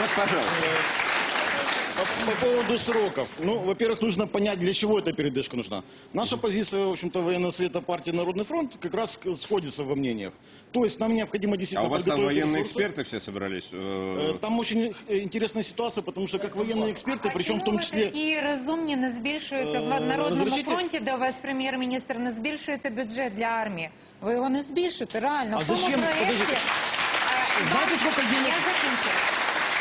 Вот, пожалуйста. По поводу сроков. Ну, во-первых, нужно понять, для чего эта передышка нужна. Наша позиция, в общем-то, военного совета партии «Народный фронт» как раз сходится во мнениях. То есть нам необходимо действительно... А у вас там военные эксперты все собрались? Там очень интересная ситуация, потому что как военные эксперты, причем в том числе... Такие разумные не збільшують в Народному фронте, да, вас премьер-министр, не збільшуєте бюджет для армии. Вы его не збільшите, реально. А зачем? Подождите. Знаете, сколько денег... Я закончу.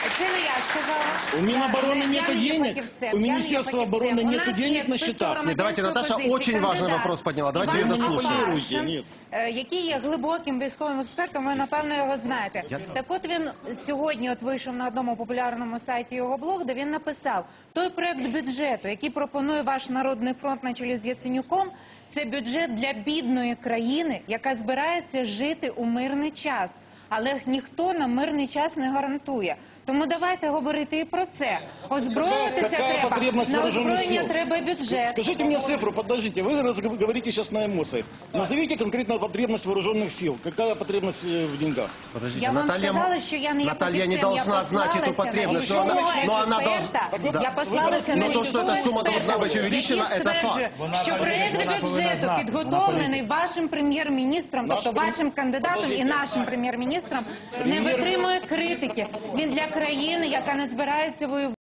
Это не я сказала. У Минобороны нет денег, у Министерства обороны нет денег на счетах. Давайте, Наташа очень важный вопрос подняла. Давайте ее дослушаем. Який є глибоким військовим експертом, ви, напевно, його знаєте. Так от він сьогодні вийшов на одному популярному сайті його блог, де він написав, той проєкт бюджету, який пропонує ваш Народний фронт на чолі з Яценюком, це бюджет для бідної країни, яка збирається жити у мирний час. Але ніхто на мирний час не гарантує. Тому давайте говорити і про це. Озброїтися треба, на озброєння треба бюджет. Скажіть мені цифру, подождите, ви говорите зараз на емоціях. Назовіть конкретно потребність вооружених сил. Яка потребність в деньгах? Я вам сказала, що я не є професією. Наталья не должна знать эту потребность. Я послалася на нічого експерта, який стверджує, що проєкт бюджету підготовлений вашим прем'єр-міністром, тобто вашим кандидатом і нашим прем'єр-міністром, не витримує критики. Він для країни, яка не збирається воювати.